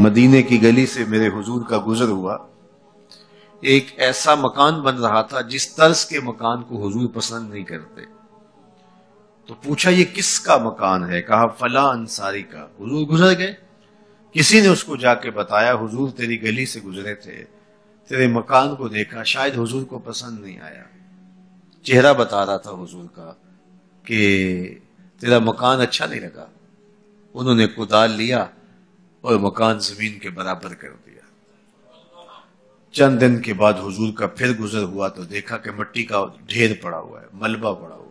मदीने की गली से मेरे हुजूर का गुजर हुआ। एक ऐसा मकान बन रहा था जिस तर्ज के मकान को हुजूर पसंद नहीं करते। तो पूछा ये किसका मकान है? कहा फला अंसारी का। हुजूर गुजर गए। किसी ने उसको जाके बताया हुजूर तेरी गली से गुजरे थे, तेरे मकान को देखा। शायद हुजूर को पसंद नहीं आया। चेहरा बता रहा था हुजूर का कि तेरा मकान अच्छा नहीं लगा। उन्होंने कुदाल लिया और मकान जमीन के बराबर कर दिया। चंद दिन के बाद हुजूर का फिर गुजर हुआ तो देखा कि मिट्टी का ढेर पड़ा हुआ है, मलबा पड़ा हुआ है।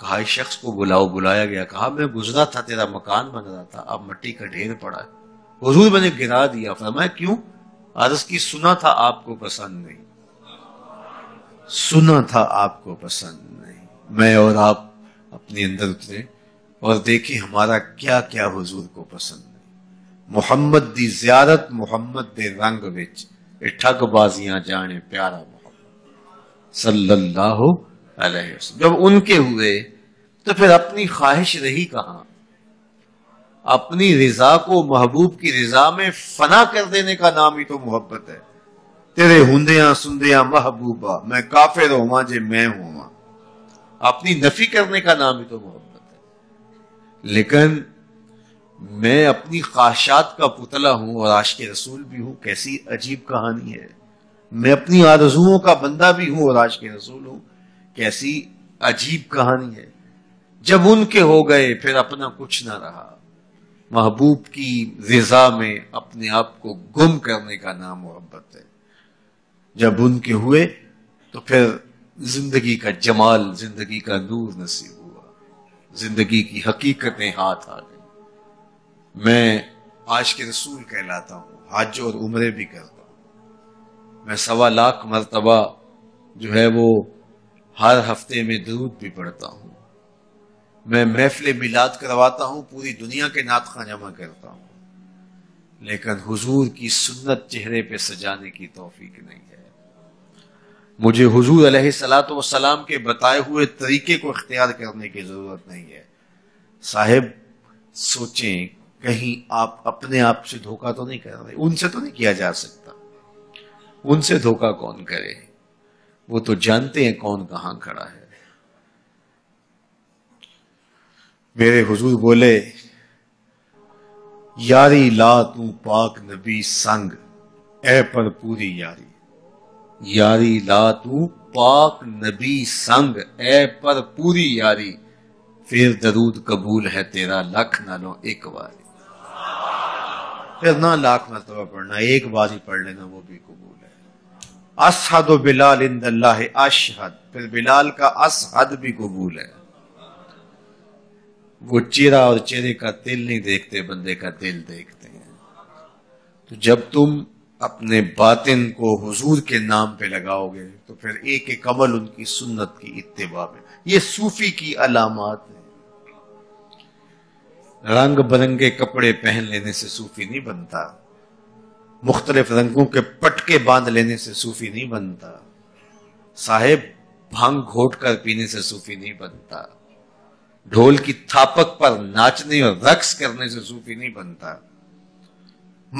कहा इस शख्स को बुलाओ। बुलाया गया। कहा मैं गुजरा था, तेरा मकान बन रहा था, अब मिट्टी का ढेर पड़ा है। हुजूर मैंने गिरा दिया। फरमाया क्यों? अर्ज की सुना था आपको पसंद नहीं, सुना था आपको पसंद नहीं। मैं और आप अपने अंदर उतरे और देखे हमारा क्या क्या हुजूर को पसंद। मोहम्मद दी ज़ियारत, मोहम्मद दे रंग विच ए ठगबाजियां जाने प्यारा मोहम्मद सल्लल्लाहु अलैहि वसल्लम। जब उनके हुए तो फिर अपनी ख्वाहिश रही कहाँ? अपनी रिजा को महबूब की रिजा में फना कर देने का नाम ही तो मोहब्बत है। तेरे हुंदिया सुंदिया महबूबा, मैं काफिर होवा जे मैं होवा। अपनी नफी करने का नाम ही तो मोहब्बत है। लेकिन मैं अपनी ख्वाहिशात का पुतला हूं और आशिक रसूल भी हूं। कैसी अजीब कहानी है। मैं अपनी आरज़ुओं का बंदा भी हूं और आशिक रसूल हूं। कैसी अजीब कहानी है। जब उनके हो गए फिर अपना कुछ ना रहा। महबूब की रिजा में अपने आप को गुम करने का नाम मोहब्बत है। जब उनके हुए तो फिर जिंदगी का जमाल, जिंदगी का नूर नसीब हुआ, जिंदगी की हकीकतें हाथ आ गई। मैं आज के रसूल कहलाता हूँ, हज और उम्रे भी करता हूँ। मैं 1.25 लाख मरतबा जो है वो हर हफ्ते में दरूद भी पढ़ता हूँ। मैं महफिल मिलाद करवाता हूँ, पूरी दुनिया के नात खां जमा करता हूँ। लेकिन हुजूर की सुन्नत चेहरे पे सजाने की तौफीक नहीं है। मुझे हुजूर अलैहिस्सलाम के बताए हुए तरीके को इख्तियार करने की जरूरत नहीं है। साहिब सोचें कहीं आप अपने आप से धोखा तो नहीं कर रहे। उनसे तो नहीं किया जा सकता, उनसे धोखा कौन करे? वो तो जानते हैं कौन कहाँ खड़ा है। मेरे हुजूर बोले यारी ला तू पाक नबी संग ए पर पूरी यारी। यारी ला तू पाक नबी संग ए पर पूरी यारी, फिर दरूद कबूल है तेरा लख नालो एक बारी। फिर ना लाख मरतबा पढ़ना, एक बार ही पढ़ लेना वो भी कबूल है। असहद बिलाल इंदल्लाह अशहद, फिर बिलाल का असहद भी कबूल है। वो चेहरा और चेहरे का दिल नहीं देखते, बंदे का दिल देखते हैं। तो जब तुम अपने बातिन को हुजूर के नाम पे लगाओगे तो फिर एक एक अमल उनकी सुन्नत की इत्तिबा में। ये सूफी की अलामत है। रंग बिरंगे कपड़े पहन लेने से सूफी नहीं बनता। मुख्तलिफ रंगों के पटके बांध लेने से सूफी नहीं बनता। साहेब भांग घोट कर पीने से सूफी नहीं बनता। ढोल की थापक पर नाचने और रक्स करने से सूफी नहीं बनता।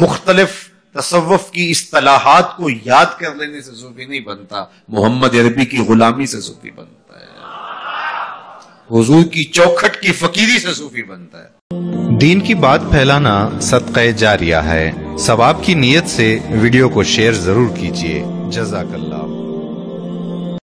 मुख्तलिफ तसव्वुफ की इस्तलाहात को याद कर लेने से सूफी नहीं बनता। मोहम्मद अरबी की गुलामी से सूफी बनता है। हुजूर की चौखट की फकीरी से सूफी बनता है। दीन की बात फैलाना सदक़ा जारिया है। सवाब की नीयत से वीडियो को शेयर जरूर कीजिए। जज़ाकल्लाह।